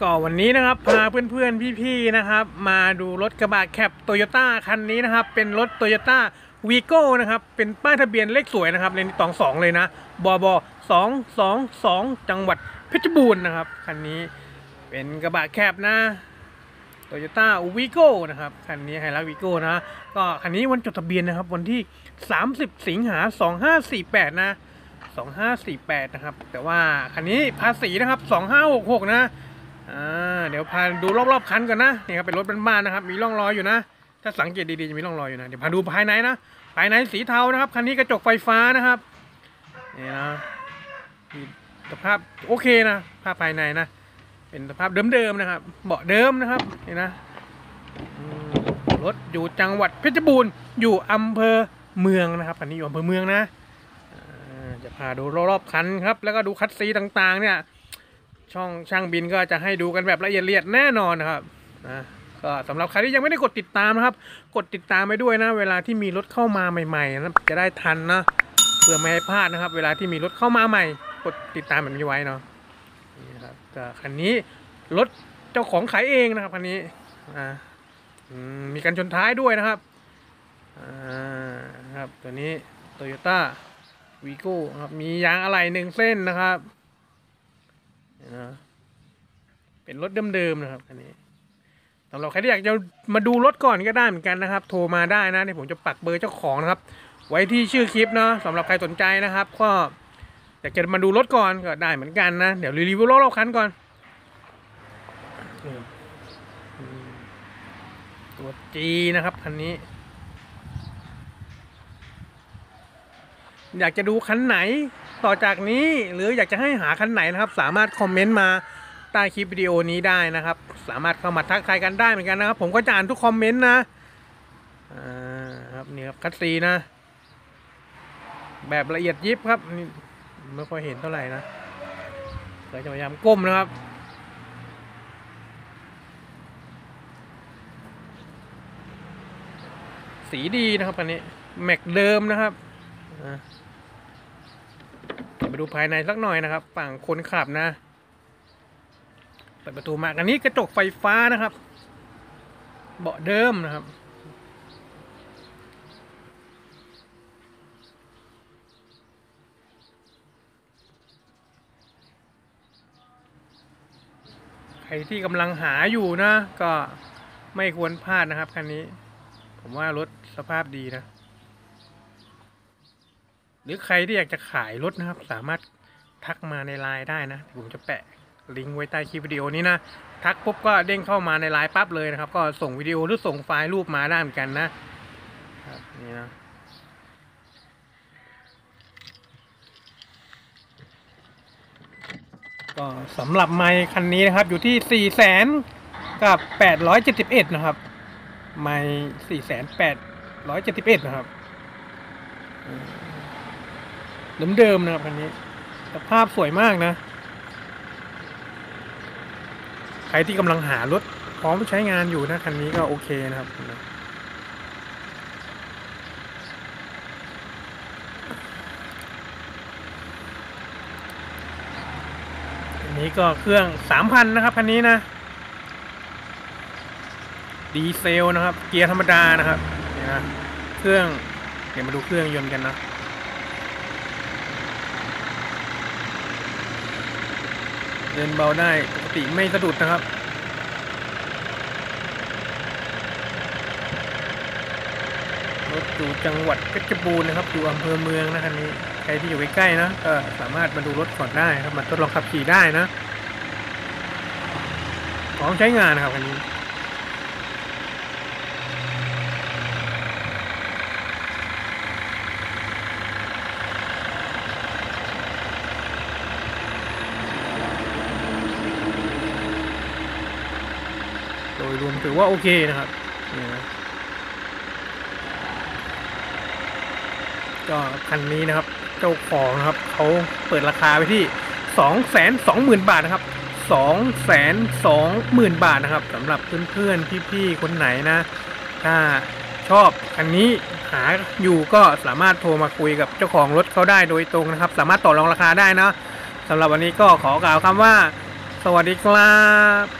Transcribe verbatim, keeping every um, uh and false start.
ก็วันนี้นะครับพาเพื่อนๆพี่ๆนะครับมาดูรถกระบะแคปโตโยต้าคันนี้นะครับเป็นรถโตโยต้าวีโก้นะครับเป็นป้ายทะเบียนเลขสวยนะครับเลนตองสองเลยนะบอบอสองสองสองจังหวัดเพชรบูรณ์นะครับคันนี้เป็นกระบะแคปนะโตโยต้าวีโก้นะครับคันนี้ไฮรักวีโก้นะก็คันนี้วันจดทะเบียนนะครับวันที่สามสิบสิงหาสองห้าสี่แปดนะสองห้าสี่แปดนะครับแต่ว่าคันนี้ภาษีนะครับสองห้าหกหกนะอ่าเดี๋ยวพาดูรอบๆคันก่อนนะนี่ครับเป็นรถบ้านๆนะครับมีร่องรอยอยู่นะถ้าสังเกตดีๆจะมีร่องรอยอยู่นะเดี๋ยวพาดูภายในนะภายในสีเทานะครับคันนี้กระจกไฟฟ้านะครับนี่นะสภาพโอเคนะภาพภายในนะเป็นสภาพเดิมๆนะครับเบาะเดิมนะครับนี่นะรถอยู่จังหวัดเพชรบูรณ์อยู่อำเภอเมืองนะครับคันนี้อยู่อำเภอเมืองนะจะพาดูรอบๆคันครับแล้วก็ดูคัดซีต่างๆเนี่ยช่องช่างบินก็จะให้ดูกันแบบละเอียดๆแน่นอนนะครับนะก็สำหรับใครที่ยังไม่ได้กดติดตามนะครับกดติดตามไปด้วยนะเวลาที่มีรถเข้ามาใหม่ๆนะจะได้ทันนะเพื่อไม่ให้พลาดนะครับเวลาที่มีรถเข้ามาใหม่กดติดตามแบบนี้ไว้เนาะนี่นะครับก็คันนี้รถเจ้าของขายเองนะครับคันนี้อ่ามีกันชนท้ายด้วยนะครับอ่าครับตัวนี้โตโยต้าวีโก้ครับมียางอะไหล่หนึ่งเส้นนะครับนะเป็นรถเดิมๆนะครับคันนี้สำหรับใครที่อยากจะมาดูรถก่อนก็ได้เหมือนกันนะครับโทรมาได้นะที่ผมจะปักเบอร์เจ้าของนะครับไว้ที่ชื่อคลิปเนาะสำหรับใครสนใจนะครับก็อยากจะมาดูรถก่อนก็ได้เหมือนกันนะเดี๋ยวรีวิวรอบๆคันก่อนตัว G นะครับคันนี้อยากจะดูคันไหนต่อจากนี้หรืออยากจะให้หาคันไหนนะครับสามารถคอมเมนต์มาใต้คลิปวิดีโอนี้ได้นะครับสามารถเข้ามาทักทายกันได้เหมือนกันนะครับผมก็จะอ่านทุกคอมเมนต์นะอ่าครับนี่ครับคัดซีนะแบบละเอียดยิบครับนี่ไม่ค่อยเห็นเท่าไหร่นะเราจะพยายามก้มนะครับสีดีนะครับอันนี้แม็กเดิมนะครับไปดูภายในสักหน่อยนะครับฝั่งคนขับนะเปิดประตูมาอันนี้กระจกไฟฟ้านะครับเบาะเดิมนะครับใครที่กำลังหาอยู่นะก็ไม่ควรพลาดนะครับคันนี้ผมว่ารถสภาพดีนะหรือใครที่อยากจะขายรถนะครับสามารถทักมาในไลน์ได้นะผมจะแปะลิงก์ไว้ใต้คลิปวิดีโอนี้นะทักปุ๊บก็เด้งเข้ามาในไลน์ปั๊บเลยนะครับก็ส่งวิดีโอหรือส่งไฟล์รูปมาได้เหมือนกันนะครับนี่นะก็สำหรับไมค์คันนี้นะครับอยู่ที่ สี่แสน กับ แปดร้อยเจ็ดสิบเอ็ด นะครับไมค์ สี่แสนแปดร้อยเจ็ดสิบเอ็ด นะครับเดิมๆนะครับคันนี้สภาพสวยมากนะใครที่กำลังหารถพร้อมใช้งานอยู่นะคันนี้ก็โอเคนะครับอันนี้ก็เครื่อง สามพัน นะครับคันนี้นะดีเซลนะครับเกียร์ธรรมดานะครับนะเครื่องเดี๋ยวมาดูเครื่องยนต์กันนะเดินเบาได้ปกติไม่สะดุดนะครับรถอยู่จังหวัดเพชรบูรณ์นะครับอยู่อำเภอเมืองนะคันนี้ใครที่อยู่ใกล้ๆนะก็สามารถมาดูรถก่อนได้ครับมาทดลองขับขี่ได้นะพร้อมใช้งานนะครับคันนี้รวมถือว่าโอเคนะครับก็คันนี้นะครับเจ้าของนะครับเขาเปิดราคาไปที่ สองแสนสองหมื่น บาทนะครับ สองแสนสองหมื่น บาทนะครับสำหรับเพื่อนๆพี่ๆคนไหนนะถ้าชอบคันนี้หาอยู่ก็สามารถโทรมาคุยกับเจ้าของรถเขาได้โดยตรงนะครับสามารถต่อรองราคาได้นะสำหรับวันนี้ก็ขอกล่าวคำว่าส วัสดีครับ